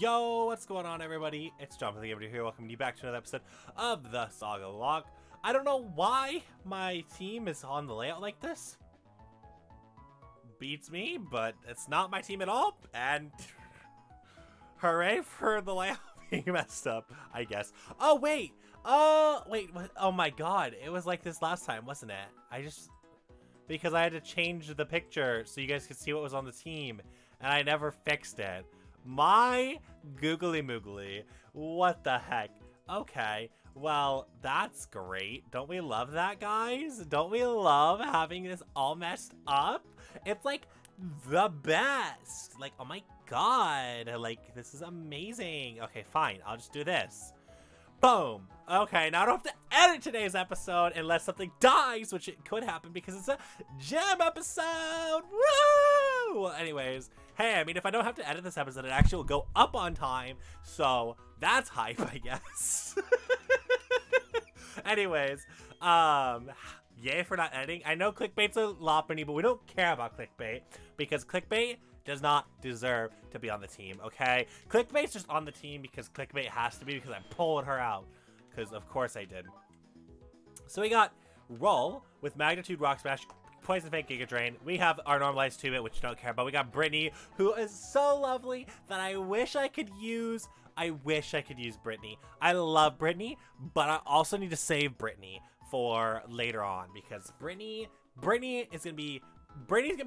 Yo, what's going on, everybody? It's Jonathan here, welcoming you back to another episode of the Saga Lock. I don't know why my team is on the layout like this. Beats me, but it's not my team at all, and hooray for the layout being messed up, I guess. Oh, wait! Wait, oh my god, it was like this last time, wasn't it? Because I had to change the picture so you guys could see what was on the team, and I never fixed it. My googly moogly. What the heck? Okay, well, that's great. Don't we love that, guys? Don't we love having this all messed up? It's like the best. Like, oh my god. Like, this is amazing. Okay, fine. I'll just do this. Boom. Okay, now I don't have to edit today's episode unless something dies, which it could happen because it's a gem episode. Woo! Anyways, hey, I mean, if I don't have to edit this episode, it actually will go up on time. So that's hype, I guess. Anyways, yay for not editing. I know clickbait's a loppity, but we don't care about clickbait because clickbait does not deserve to be on the team, okay? Clickbait's just on the team because clickbait has to be, because I pulled her out. Because of course I did. So we got Roll with Magnitude, Rock Smash, Poison Fang, Giga Drain. We have our normalized 2-bit, which you don't care about. We got Brittany, who is so lovely that I wish I could use. I wish I could use Brittany. I love Brittany, but I also need to save Brittany for later on, because Brittany's gonna be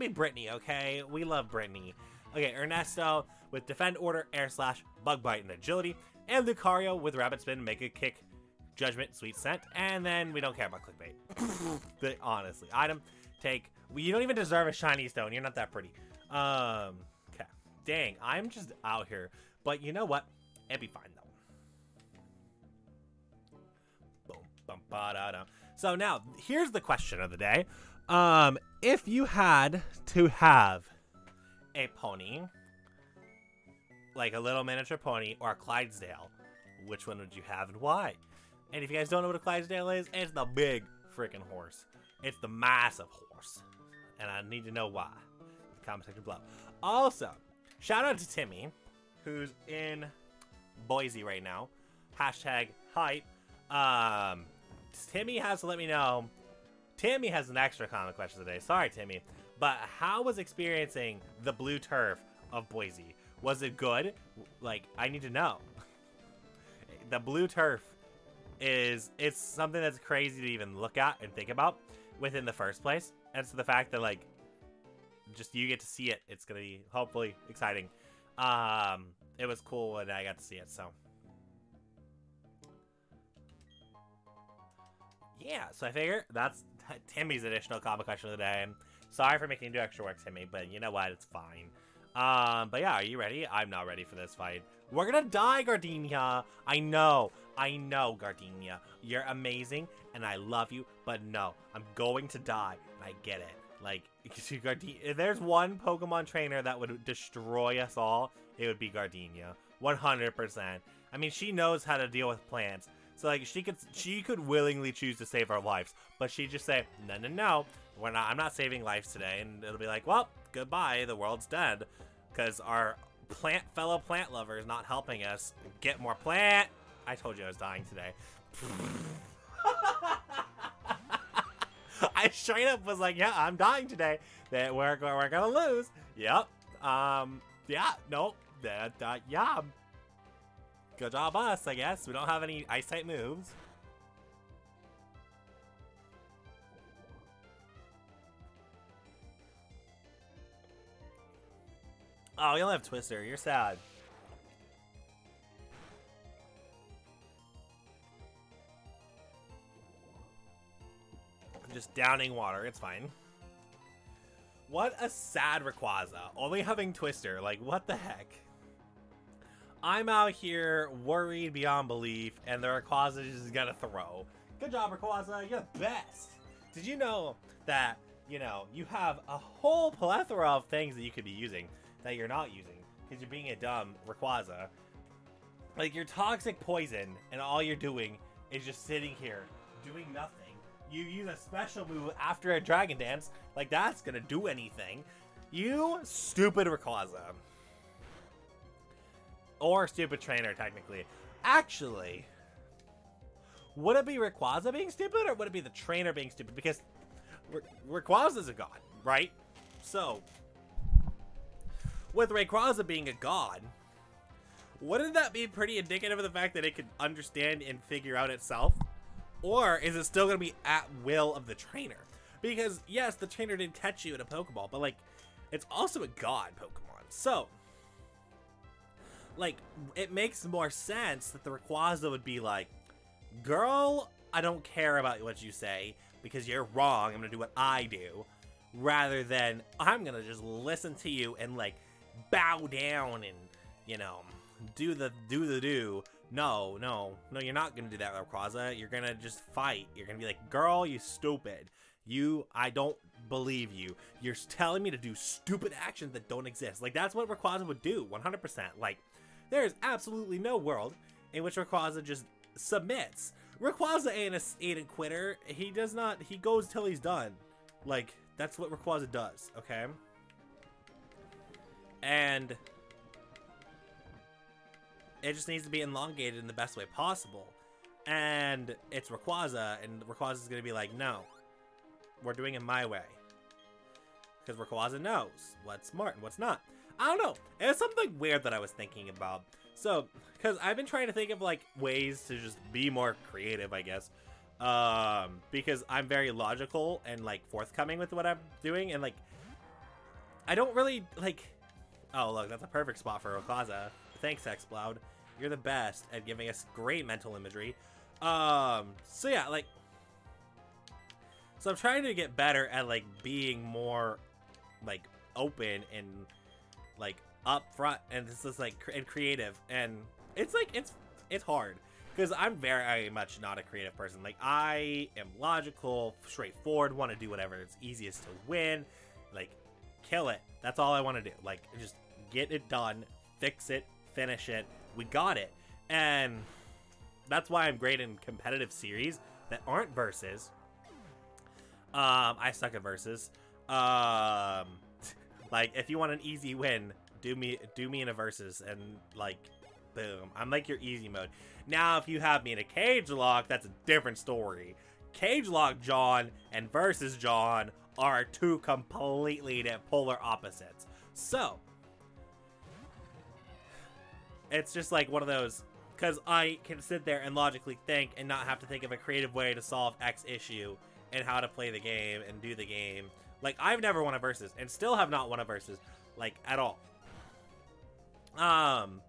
Brittany, okay? We love Brittany. Okay, Ernesto with Defend Order, Air Slash, Bug Bite, and Agility. And Lucario with Rabbit Spin, Make a Kick, Judgment, Sweet Scent. And then we don't care about clickbait. Honestly. Item, take. You don't even deserve a shiny stone. You're not that pretty. Okay. Dang, I'm just out here. But you know what? It'd be fine, though. Boom, bum, ba, da, da. So now, here's the question of the day. If you had to have a pony, like a little miniature pony or a Clydesdale, which one would you have and why? And if you guys don't know what a Clydesdale is, it's the big freaking horse. It's the massive horse. And I need to know why. Comment section below. Also, shout out to Timmy, who's in Boise right now. Hashtag hype. Timmy has to let me know. Timmy has an extra comment question today. Sorry, Timmy. But how was experiencing the blue turf of Boise? Was it good? Like, I need to know. The blue turf it's something that's crazy to even look at and think about within the first place. And so the fact that, like, just you get to see it, it's going to be hopefully exciting. It was cool when I got to see it, so. Yeah, so I figure that's Timmy's additional comment question of the day. Sorry for making you do extra work, Timmy, but you know what? It's fine. But yeah, are you ready? I'm not ready for this fight. We're gonna die, Gardenia. I know, Gardenia. You're amazing, and I love you, but no. I'm going to die, and I get it. Like, if there's one Pokemon trainer that would destroy us all, it would be Gardenia. 100%. I mean, she knows how to deal with plants. So, like, she could willingly choose to save our lives, but she'd just say, no, no, no, I'm not saving lives today. And it'll be like, well, goodbye, the world's dead. Because our fellow plant lover is not helping us get more plant. I told you I was dying today. I straight up was like, yeah, I'm dying today. That we're going to lose. Yep. Yeah, nope. Yeah. Good job us, I guess. We don't have any ice-type moves. Oh, we only have Twister. You're sad. I'm just downing water. It's fine. What a sad Rayquaza. Only having Twister. Like, what the heck? I'm out here worried beyond belief, and the Rayquaza is gonna throw. Good job, Rayquaza. You're the best. Did you know that, you know, you have a whole plethora of things that you could be using that you're not using because you're being a dumb Rayquaza? Like, your toxic poison, and all you're doing is just sitting here doing nothing. You use a special move after a Dragon Dance. Like, that's gonna do anything. You stupid Rayquaza. Or stupid trainer, technically. Actually, would it be Rayquaza being stupid, or would it be the trainer being stupid? Because Rayquaza's a god, right? So, with Rayquaza being a god, wouldn't that be pretty indicative of the fact that it could understand and figure out itself? Or is it still going to be at will of the trainer? Because, yes, the trainer did catch you in a Pokeball, but, like, it's also a god Pokemon. So, like, it makes more sense that the Rayquaza would be like, girl, I don't care about what you say because you're wrong. I'm going to do what I do. Rather than, I'm going to just listen to you and, like, bow down and, you know, do. No, you're not going to do that, Rayquaza. You're going to just fight. You're going to be like, girl, you stupid. I don't believe you. You're telling me to do stupid actions that don't exist. Like, that's what Rayquaza would do, 100%. Like, there is absolutely no world in which Rayquaza just submits. Rayquaza ain't a quitter. He does not, he goes till he's done. Like, that's what Rayquaza does, okay? And it just needs to be elongated in the best way possible. And it's Rayquaza, and Rayquaza's gonna be like, no, we're doing it my way. Because Rayquaza knows what's smart and what's not. I don't know. It's something weird that I was thinking about. So, because I've been trying to think of, like, ways to just be more creative, I guess. Because I'm very logical and, like, forthcoming with what I'm doing. And, like, I don't really, like... Oh, look, that's a perfect spot for Rayquaza. Thanks, Exploud. You're the best at giving us great mental imagery. So, yeah, like... So, I'm trying to get better at, like, being more, like, open and, like... up front, and this is like creative, and it's like it's hard because I'm very much not a creative person. Like, I am logical, straightforward, want to do whatever it's easiest to win, like kill it. That's all I want to do. Like, just get it done, fix it, finish it. We got it. And that's why I'm great in competitive series that aren't versus. I suck at versus. Like, if you want an easy win, do me in a versus, and, like, boom. I'm like your easy mode. Now, if you have me in a cage lock, that's a different story. Cage lock John and versus John are two completely polar opposites. So, it's just like one of those, because I can sit there and logically think and not have to think of a creative way to solve X issue and how to play the game and do the game. Like, I've never won a versus and still have not won a versus, like, at all. I'm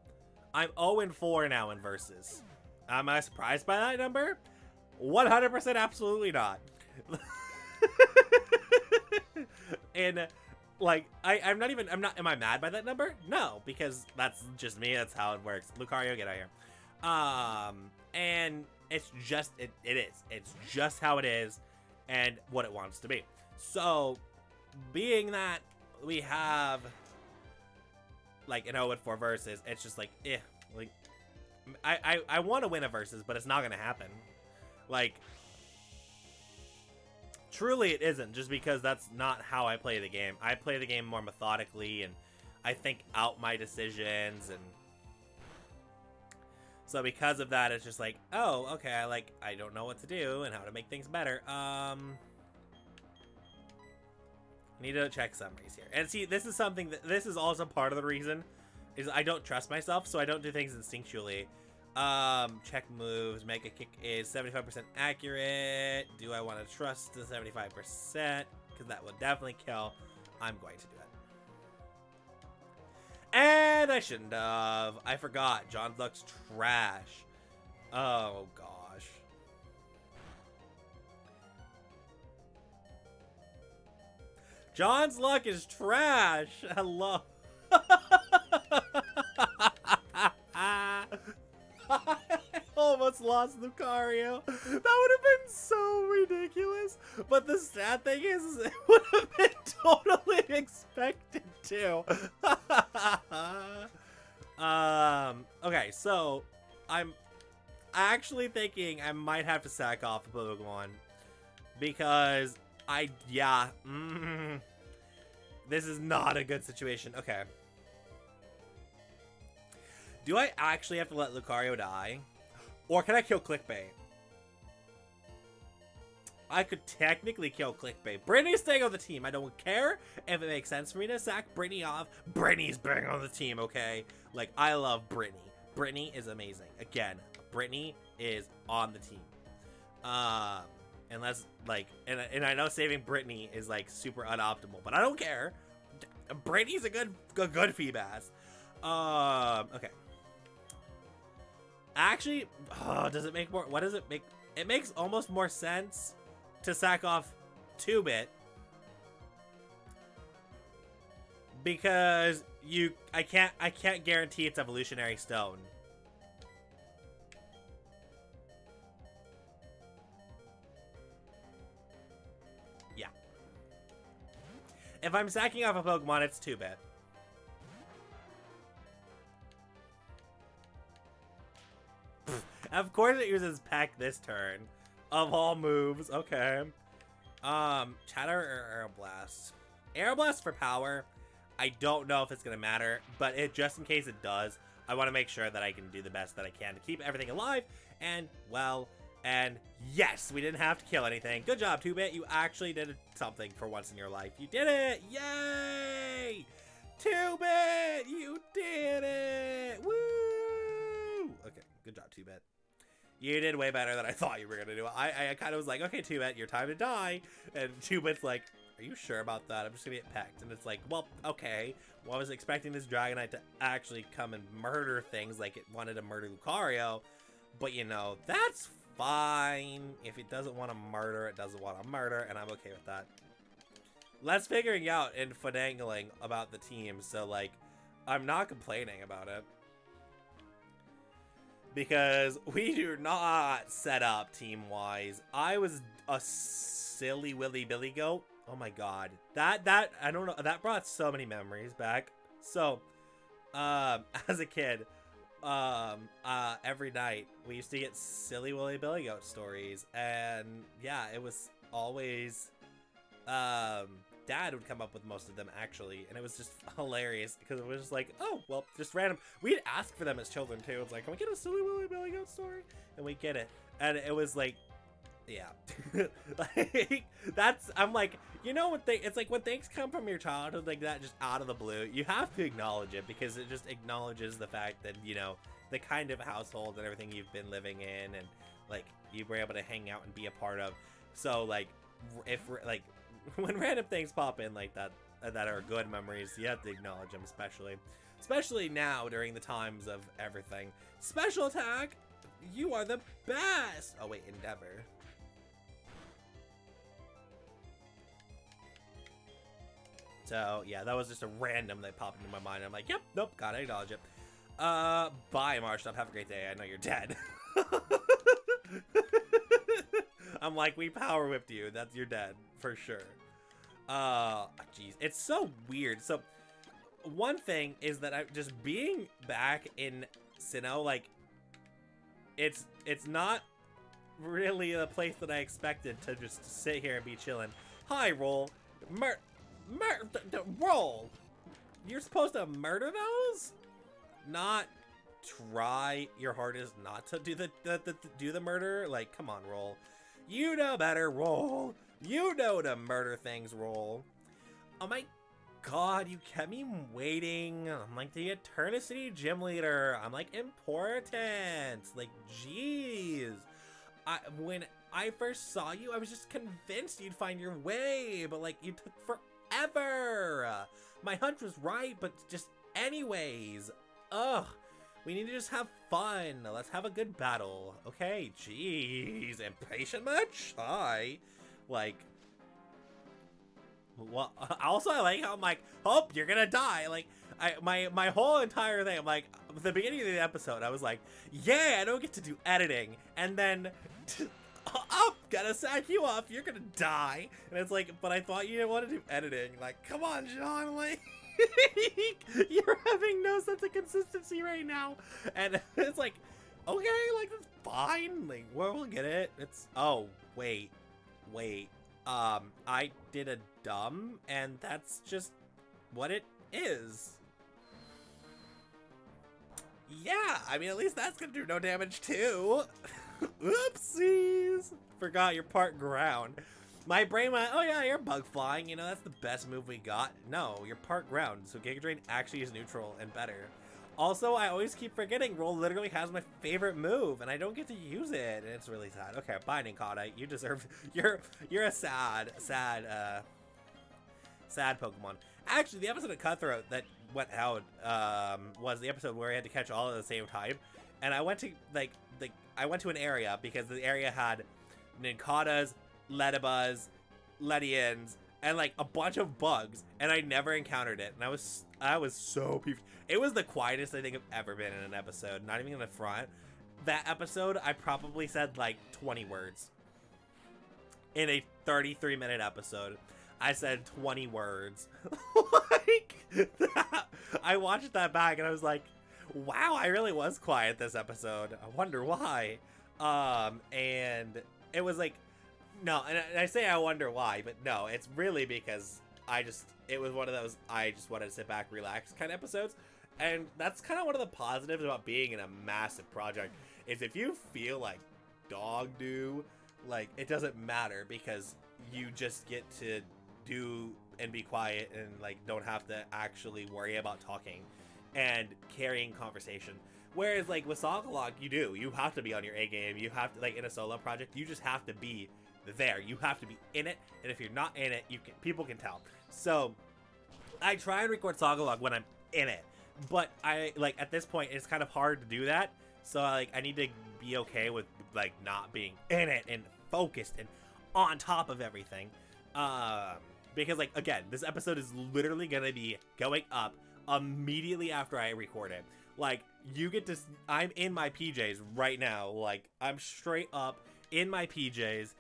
0-4 now in versus. Am I surprised by that number? 100% absolutely not. And, like, I'm not, am I mad by that number? No, because that's just me. That's how it works. Lucario, get out of here. And it's just, it's just how it is and what it wants to be. So, being that we have, like, an 0-4 versus, it's just like, eh, like, I want to win a versus, but it's not going to happen. Like, truly it isn't, just because that's not how I play the game. I play the game more methodically, and I think out my decisions, and so because of that, it's just like, oh, okay, I don't know what to do and how to make things better. Need to check summaries here. And see, this is something that, this is also part of the reason, is I don't trust myself, so I don't do things instinctually. Check moves, mega kick is 75% accurate. Do I want to trust the 75%? Because that will definitely kill. I'm going to do it. And I shouldn't have. I forgot. John's luck's trash. Oh, God. John's luck is trash. Hello. I almost lost Lucario. That would have been so ridiculous. But the sad thing is it would have been totally expected to. Okay, so I'm actually thinking I might have to sack off the Pokemon because this is not a good situation. Okay. Do I actually have to let Lucario die? Or can I kill Clickbait? I could technically kill Clickbait. Brittany's staying on the team. I don't care if it makes sense for me to sack Brittany off. Brittany's bang on the team, okay? Like, I love Brittany. Brittany is amazing. Again, Brittany is on the team. Unless, like, and I know saving Brittany is, like, super unoptimal, but I don't care. Brittany's a good feebass. Okay. Actually, does it make more? What does it make? It makes almost more sense to sack off 2-Bit because I can't guarantee it's evolutionary stone. Yeah. If I'm sacking off a Pokemon, it's 2-Bit. Of course it uses Peck this turn. Of all moves. Okay. Chatter or Aeroblast? Aeroblast for power. I don't know if it's going to matter. But it, just in case it does, I want to make sure that I can do the best that I can to keep everything alive. And, well, and yes, we didn't have to kill anything. Good job, 2-Bit. You actually did something for once in your life. You did it. Yay! 2-Bit! You did it! Woo! Okay. Good job, 2-Bit. You did way better than I thought you were going to do. I kind of was like, okay, 2-Bit, your time to die. And 2-Bit's like, are you sure about that? I'm just going to get pecked. And it's like, well, okay. Well, I was expecting this Dragonite to actually come and murder things like it wanted to murder Lucario. But, you know, that's fine. If it doesn't want to murder, it doesn't want to murder. And I'm okay with that. Less figuring out and finagling about the team. So, like, I'm not complaining about it. Because we do not set up team-wise. I was a silly Willy Billy Goat. Oh my god. That I don't know. That brought so many memories back. So, as a kid, every night we used to get silly Willy Billy Goat stories, and yeah, it was always Dad would come up with most of them, actually, and it was just hilarious because it was just like, oh, well, just random. We'd ask for them as children, too. It's like, can we get a silly Willy Billy Goat story? And we get it. And it was like, yeah. Like, that's, I'm like, you know what, it's like when things come from your childhood like that, just out of the blue, you have to acknowledge it because it just acknowledges the fact that, you know, the kind of household and everything you've been living in and, like, you were able to hang out and be a part of. So, like, if, like, when random things pop in like that, that are good memories, you have to acknowledge them, especially now during the times of everything. Special attack, you are the best. Oh wait, Endeavor. So yeah, that was just a random that popped into my mind. I'm like, yep, nope, gotta acknowledge it. Bye, Marshall. Have a great day. I know you're dead. I'm like, we power whipped you. That's, you're dead for sure. Jeez, it's so weird. So one thing is that I'm just being back in Sinnoh, like it's not really a place that I expected to just sit here and be chilling. Hi, roll. Roll. You're supposed to murder those? Not try your hardest not to do the murder. Like, come on, roll. You know better, roll. You know to murder things, roll. Oh my god, you kept me waiting. I'm like the Eternity Gym Leader. I'm like important. Like, jeez. When I first saw you, I was just convinced you'd find your way, but like, you took forever. My hunch was right, but just anyways. Ugh. We need to just have fun. Let's have a good battle. Okay, jeez. Impatient much? Hi. Like, well, also I like how I'm like, oh, you're gonna die. Like, my whole entire thing, I'm like, at the beginning of the episode, I was like, yeah, I don't get to do editing. And then, I'm gonna sack you off. You're gonna die. And it's like, but I thought you didn't want to do editing. Like, come on, John, like. You're having no sense of consistency right now, and it's like, okay, like that's fine. Like, we'll get it. It's, oh wait. I did a dumb, and that's just what it is. Yeah, I mean, at least that's gonna do no damage too. Oopsies. Forgot you're part ground. My brain went, oh yeah, you're bug flying, you know, that's the best move we got. No, you're part ground, so Giga Drain actually is neutral and better. Also, I always keep forgetting Roll literally has my favorite move, and I don't get to use it, and it's really sad. Okay, bye, Ninkata. You deserve... You're a sad Pokemon. Actually, the episode of Cutthroat that went out was the episode where I had to catch all at the same time, and I went to, like, I went to an area because the area had Ninkatas, Ledibas, Ledians, and like a bunch of bugs, and I never encountered it, and I was so peeved. It was the quietest I think I've ever been in an episode, not even in the front. That episode, I probably said like 20 words. In a 33-minute episode, I said 20 words. Like, that, I watched that back and I was like, wow, I really was quiet this episode. I wonder why. And it was like, no, and I say I wonder why, but no, it's really because it was one of those I just wanted to sit back, relax kind of episodes. And that's kind of one of the positives about being in a massive project, is if you feel like dog do, like, it doesn't matter because you just get to do and be quiet and, like, don't have to actually worry about talking and carrying conversation. Whereas, like, with Saga Lock, you do. You have to be on your A game. You have to, like, in a solo project, you just have to be there. You have to be in it, and if you're not in it, people can tell. So I try and record Saga Log when I'm in it, but I, like, at this point it's kind of hard to do that, so like I need to be okay with like not being in it and focused and on top of everything, because, like, again, this episode is literally gonna be going up immediately after I record it. Like, you get to, I'm in my PJs right now, like I'm straight up in my PJs,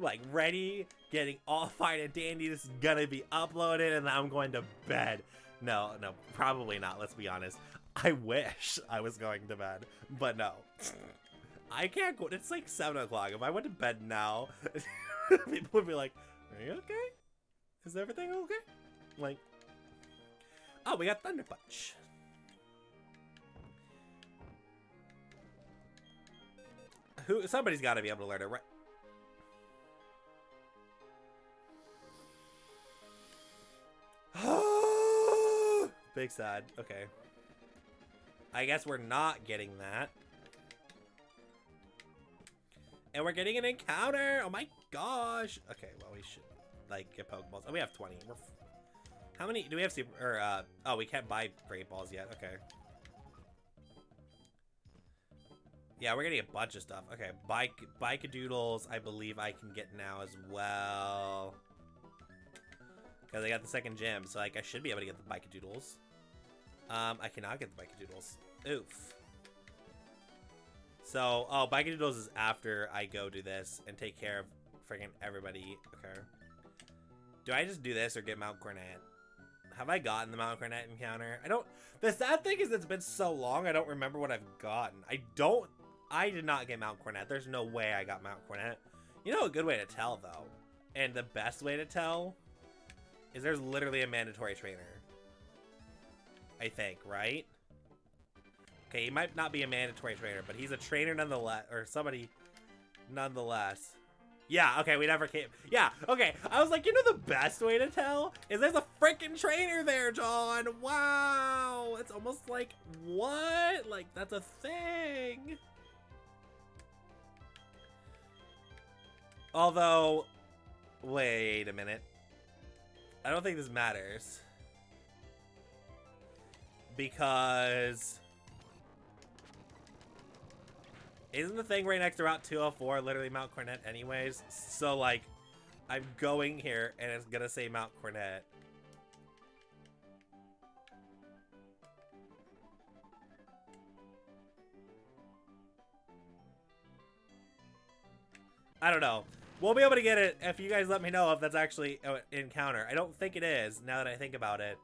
like, ready, getting all fine and dandy. This is gonna be uploaded and I'm going to bed. No, probably not, let's be honest. I wish I was going to bed, but no. I can't go, it's like 7 o'clock. If I went to bed now, people would be like, are you okay? Is everything okay? Like, oh, we got Thunder Punch. Somebody's gotta be able to learn it, right? Big sad. Okay. I guess we're not getting that. And we're getting an encounter. Oh my gosh. Okay, well, we should, like, get Pokeballs. Oh, we have 20. How many do we have? Oh, we can't buy Great Balls yet. Okay. Yeah, we're getting a bunch of stuff. Okay, Bike-a-doodles, I believe I can get now as well. Because I got the second gym, so, like, I should be able to get the Bike-a-doodles. I cannot get the Bike-a-doodles. Oof. So, oh, Bike-a-doodles is after I go do this and take care of freaking everybody. Okay. Do I just do this or get Mount Cornet? Have I gotten the Mount Cornet encounter? I don't... The sad thing is it's been so long, I don't remember what I've gotten. I did not get Mount Cornet. There's no way I got Mount Cornet. You know a good way to tell, though? And the best way to tell... is there's literally a mandatory trainer, I think, right? Okay, he might not be a mandatory trainer, but he's a trainer nonetheless, or somebody nonetheless. Yeah, okay, we never came. Yeah, okay, I was like, you know the best way to tell? Is there's a freaking trainer there, John! Wow! It's almost like, what? Like, that's a thing! Although, wait a minute. I don't think this matters because isn't the thing right next to Route 204 literally Mount Cornet anyways? So, like, I'm going here and it's gonna say Mount Cornet. I don't know. We'll be able to get it if you guys let me know if that's actually an encounter. I don't think it is, now that I think about it.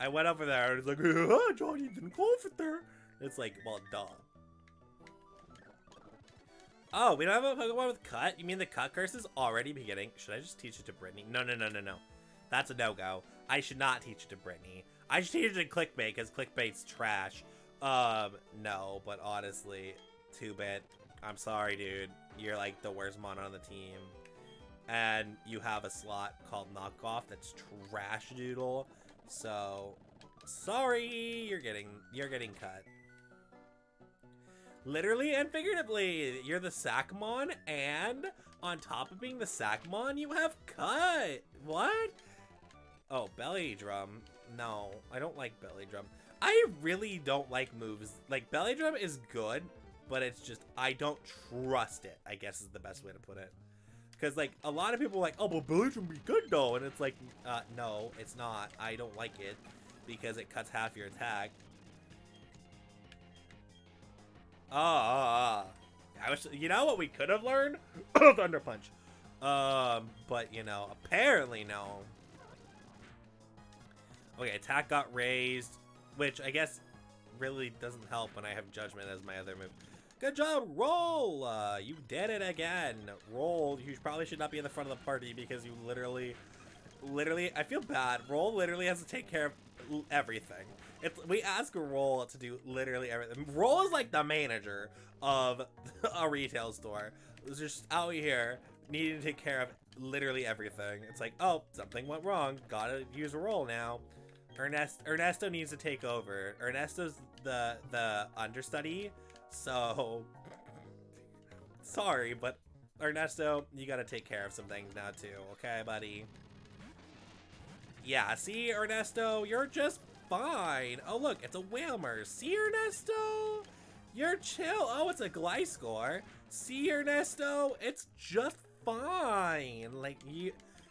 I went over there and I was like, oh, John, you didn't call for there. It's like, well, duh. Oh, we don't have a Pokemon with Cut? You mean the Cut curse is already beginning? Should I just teach it to Brittany? No. That's a no-go. I should not teach it to Brittany. I should teach it to Clickbait, because Clickbait's trash. No, but honestly, 2-Bit, I'm sorry, dude. You're like the worst mon on the team. And you have a slot called Knockoff that's trash doodle. So, sorry, you're getting cut. Literally and figuratively, you're the Sackmon, and on top of being the Sackmon, you have cut. What? Oh, Belly Drum. No, I don't like Belly Drum. I really don't like moves. Like, Belly Drum is good, but it's just, I don't trust it, I guess is the best way to put it. Because, like, a lot of people are like, oh, but Belly Drum be good, though. And it's like, no, it's not. I don't like it because it cuts half your attack. I wish, you know what we could have learned? Thunder Punch. But, you know, apparently no. Okay, attack got raised, which I guess really doesn't help when I have Judgment as my other move. Good job, Roll! You did it again. Roll, you probably should not be in the front of the party because you literally, I feel bad. Roll literally has to take care of everything. We ask Roll to do literally everything. Roll is like the manager of a retail store. It's just out here needing to take care of literally everything. It's like, oh, something went wrong. Gotta use a Roll now. Ernesto needs to take over. Ernesto's the understudy, so sorry, but Ernesto, you gotta take care of some things now too, okay, buddy? Yeah, see, Ernesto, you're just fine. Oh, look, it's a Whalmer. See, Ernesto? You're chill. Oh, it's a Gliscor. See, Ernesto? It's just fine. Like,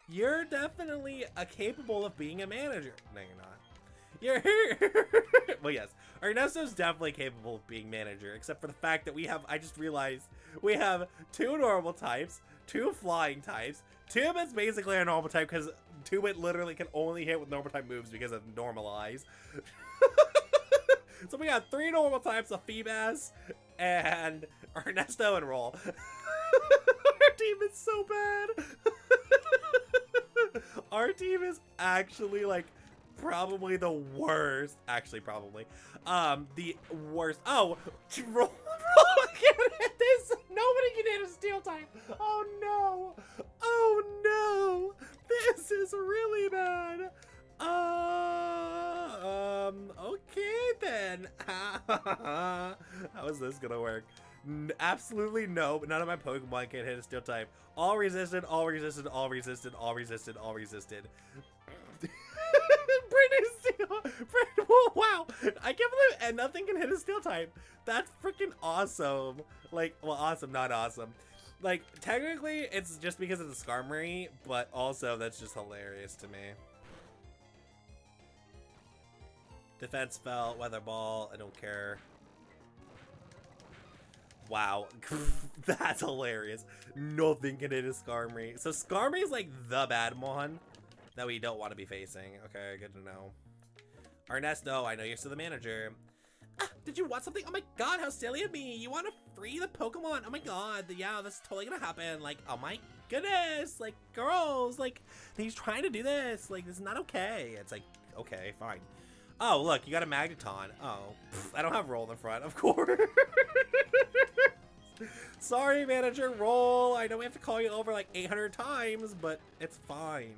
you're definitely capable of being a manager. No, you're not. You're here. Well, yes, Ernesto's definitely capable of being manager, except for the fact that we have, I just realized, we have two normal types, two flying types. 2-Bit's basically a normal type because 2-Bit literally can only hit with normal type moves because of normalize. So we got three normal types of Feebas and Ernesto and Roll. Our team is so bad. Our team is actually like probably the worst. Actually, probably the worst. Oh, Roll can't hit this. Nobody can hit a steel type. Oh no. Oh no. This is really bad. Okay then. How is this gonna work? Absolutely no. None of my Pokemon can hit a steel type. All resisted. All resisted. All resisted. All resisted. All resisted. Wow, I can't believe and nothing can hit a steel type. That's freaking awesome. Like, well, awesome, not awesome. Like, technically, it's just because of the Skarmory, but also that's just hilarious to me. Defense spell, weather ball, I don't care. Wow, that's hilarious. Nothing can hit a Skarmory. So Skarmory is like the bad mon that we don't want to be facing. Okay, good to know. Ernesto, I know you're still the manager. Ah, did you want something? Oh my god, how silly of me. You want to free the Pokemon? Oh my god, yeah, that's totally gonna happen. Like, oh my goodness, like, girls, like, he's trying to do this. Like, this is not okay. It's like, okay, fine. Oh, look, you got a Magneton. Oh, pff, I don't have Roll in the front, of course. Sorry, manager Roll. I know we have to call you over like 800 times, but it's fine.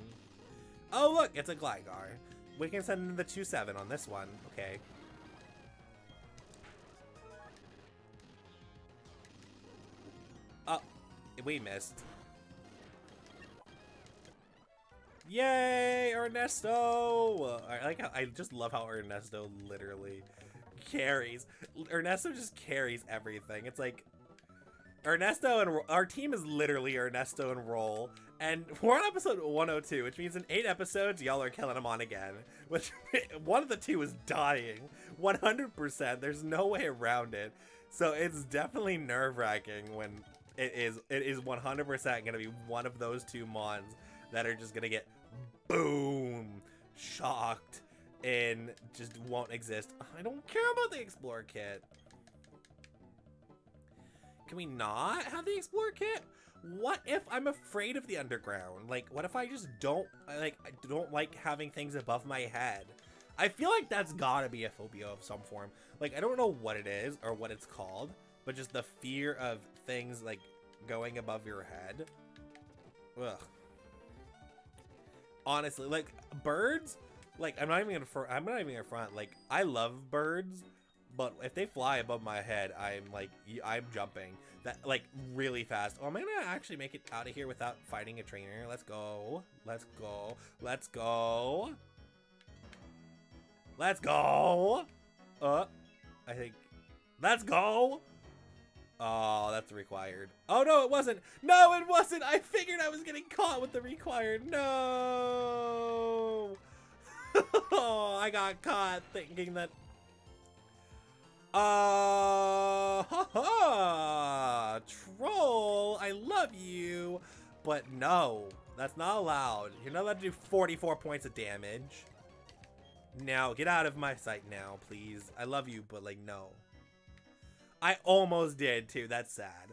Oh, look, it's a Gligar. We can send the 2-7 on this one. Okay. Oh, we missed. Yay, Ernesto! I like how, I just love how Ernesto literally carries. Ernesto just carries everything. It's like Ernesto and our team is literally Ernesto and Roll. And we're on episode 102, which means in 8 episodes, y'all are killing them on again. Which, one of the two is dying. 100%. There's no way around it. So it's definitely nerve-wracking when it is 100% going to be one of those two mons that are just going to get boom, shocked, and just won't exist. I don't care about the Explorer Kit. Can we not have the Explorer Kit? What if I'm afraid of the underground? Like, what if I just don't like having things above my head? I feel like that's gotta be a phobia of some form. Like, I don't know what it is or what it's called, but just the fear of things, like, going above your head. Ugh. Honestly, like, birds, like, I'm not even gonna front, like, I love birds, but if they fly above my head, I'm jumping that, like, really fast. Oh, am I gonna actually make it out of here without fighting a trainer? Let's go. Let's go. Let's go. Let's go. I think. Let's go. Oh, that's required. Oh, no, it wasn't. No, it wasn't. I figured I was getting caught with the required. No. Oh, I got caught thinking that. Ha ha! Troll, I love you, but no, that's not allowed. You're not allowed to do 44 points of damage. Now, get out of my sight now, please. I love you, but like, no. I almost did too, that's sad.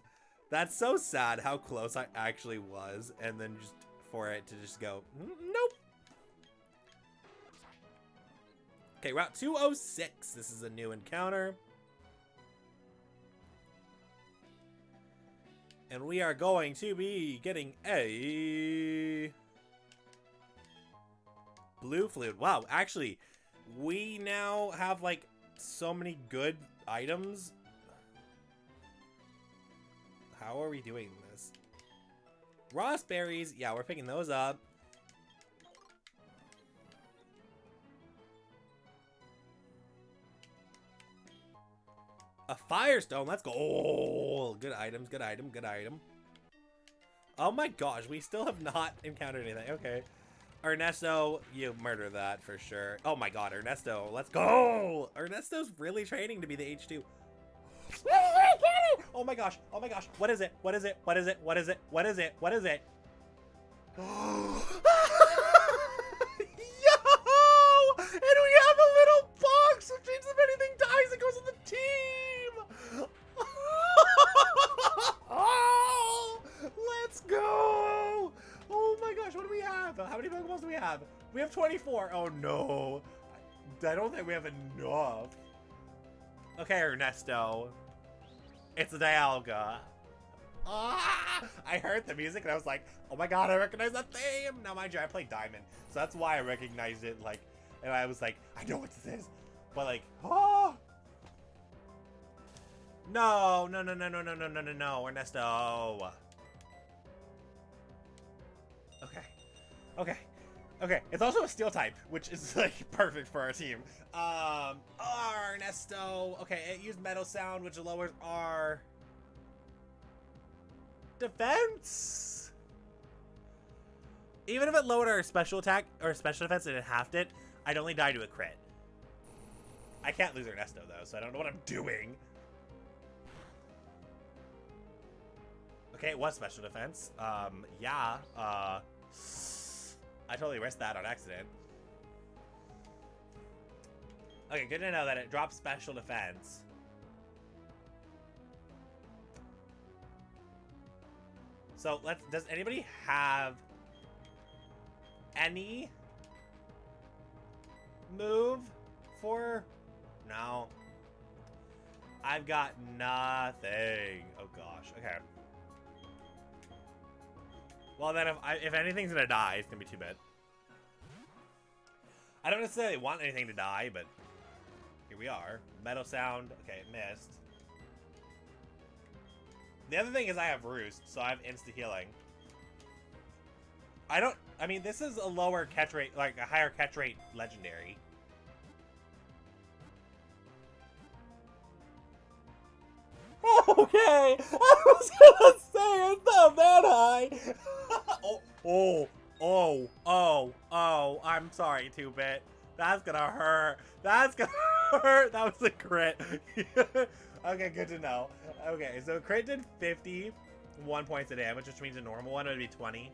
That's so sad how close I actually was, and then just for it to just go, nope. Okay, Route 206, this is a new encounter. And we are going to be getting a blue flute. Wow, actually, we now have like so many good items. How are we doing this? Raspberries, yeah, we're picking those up. A firestone, let's go. Oh, good items, good item, good item. Oh my gosh, we still have not encountered anything. Okay, Ernesto, you murder that for sure. Oh my god, Ernesto, let's go. Ernesto's really training to be the H2. Oh my gosh, oh my gosh, what is it, what is it, what is it, what is it, what is it, what is it? Yo, and we have a little box which means if anything dies it goes on the team. Oh, let's go. Oh my gosh, what do we have? How many Pokeballs do we have? We have 24. Oh no, I don't think we have enough. Okay, Ernesto, it's a Dialga. Ah, I heard the music and I was like, oh my god, I recognize that theme. Now mind you, I play Diamond, so that's why I recognized it, like, and I was like, I know what this is, but like, oh. No, no, no, no, no, no, no, no, no, no, Ernesto. Okay. Okay. Okay. It's also a steel type, which is like perfect for our team. Oh, Ernesto. Okay, it used Metal Sound, which lowers our defense. Even if it lowered our special attack or special defense and it halved it, I'd only die to a crit. I can't lose Ernesto though, so I don't know what I'm doing. Okay, it was special defense. Yeah. I totally risked that on accident. Okay, good to know that it drops special defense. So let's. Does anybody have any move for? No. I've got nothing. Oh gosh. Okay. Well then, if anything's gonna die, it's gonna be too bad. I don't necessarily want anything to die, but here we are. Metal Sound. Okay, missed. The other thing is I have Roost, so I have insta healing. I mean, this is a lower catch rate, like a higher catch rate legendary. Okay, I was gonna say it's not that high. Oh, I'm sorry, 2-Bit. That's gonna hurt. That's gonna hurt. That was a crit. Okay, good to know. Okay, so crit did 51 points of damage, which means a normal one would be 20.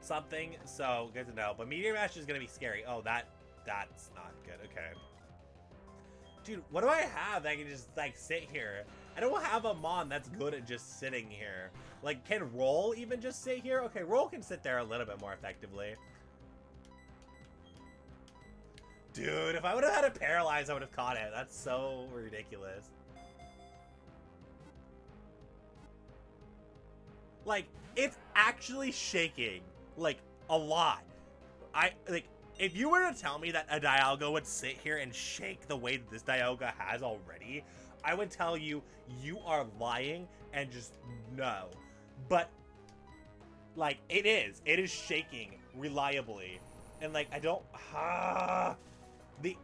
Something, so good to know. But Meteor Mash is gonna be scary. Oh, that's not good, okay. Dude, what do I have that can just, like, sit here? I don't have a Mon that's good at just sitting here. Like, can Roll even just sit here? Okay, Roll can sit there a little bit more effectively. Dude, if I would have had it paralyzed, I would have caught it. That's so ridiculous. Like, it's actually shaking, like, a lot. If you were to tell me that a Dialga would sit here and shake the way that this Dialga has already, I would tell you, you are lying and just no. But, like, it is shaking reliably. And, like, I don't, the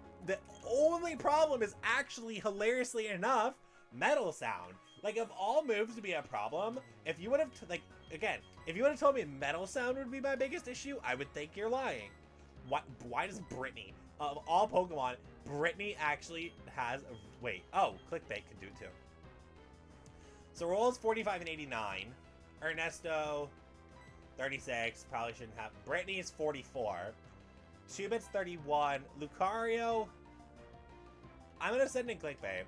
only problem is actually, hilariously enough, Metal Sound. Like, of all moves to be a problem, if you would have, like, again, if you would have told me Metal Sound would be my biggest issue, I would think you're lying. Why does Brittany, of all Pokemon, Brittany actually has, wait, oh, Clickbait can do it too. So Roll's 45 and 89. Ernesto, 36, probably shouldn't have. Brittany is 44. Chubit's 31. Lucario, I'm going to send in Clickbait.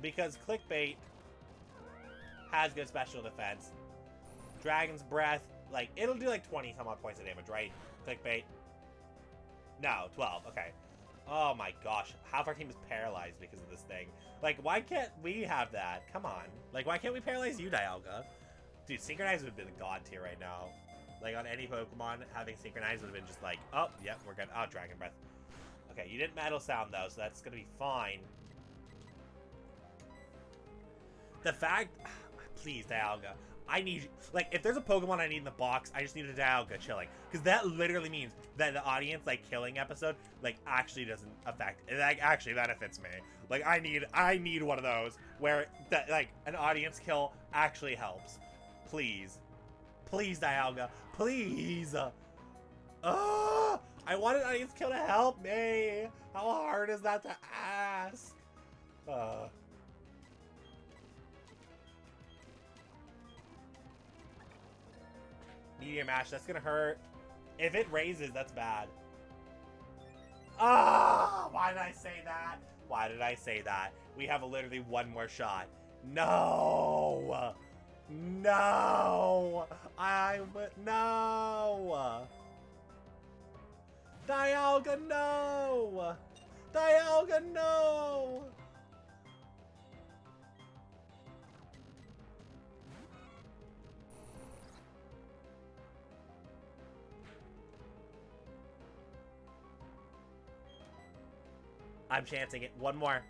Because Clickbait has good special defense. Dragon's Breath, like, it'll do like 20 some odd points of damage, right? Clickbait. No, 12. Okay. Oh my gosh. Half our team is paralyzed because of this thing. Like, why can't we have that? Come on. Like, why can't we paralyze you, Dialga? Dude, Synchronize would have been god tier right now. Like, on any Pokemon, having Synchronize would have been just like, oh, yep, we're good. Oh, Dragon Breath. Okay, you didn't Metal Sound, though, so that's going to be fine. The fact... Please, Dialga. I need... Like, if there's a Pokemon I need in the box, I just need a Dialga chilling. Because that literally means that the audience, like, killing episode, like, actually doesn't affect... It like, actually benefits me. Like, I need one of those where, that like, an audience kill actually helps. Please. Please, Dialga. Please. I want an audience kill to help me. How hard is that to ask? Meteor Mash, that's gonna hurt. If it raises, that's bad. Ah! Why did I say that? Why did I say that? We have literally one more shot. No! No! No! Dialga, no! Dialga, no! I'm chancing it. One more.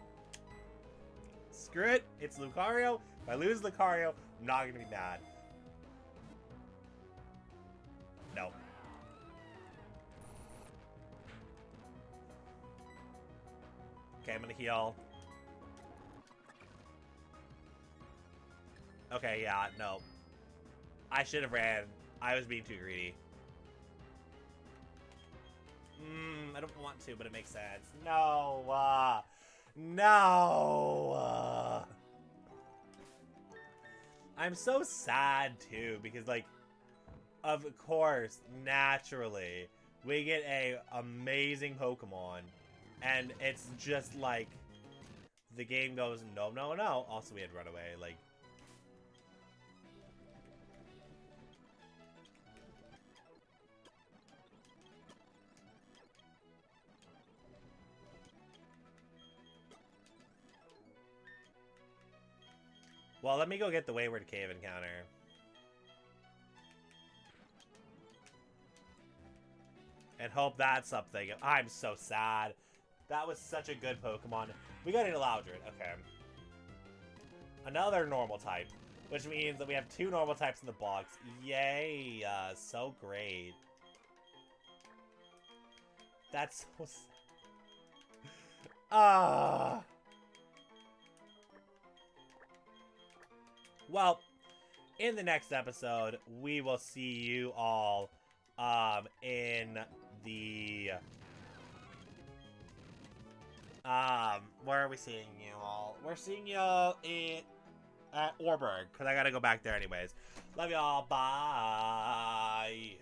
Screw it. It's Lucario. If I lose Lucario, I'm not going to be mad. No. Okay, I'm going to heal. Okay, yeah, no. I should have ran. I was being too greedy. I don't want to, but it makes sense. No! No! I'm so sad, too, because, like, of course, naturally, we get a amazing Pokemon, and it's just, like, the game goes, no, no, no. Also, we had Runaway, like... Well, let me go get the Wayward Cave encounter. And hope that's something. I'm so sad. That was such a good Pokemon. We got an Eloudred. Okay. Another normal type. Which means that we have two normal types in the box. Yay. So great. That's so sad. Well, in the next episode, we will see you all in the... where are we seeing you all? We're seeing you all at Orberg, because I got to go back there anyways. Love y'all. Bye.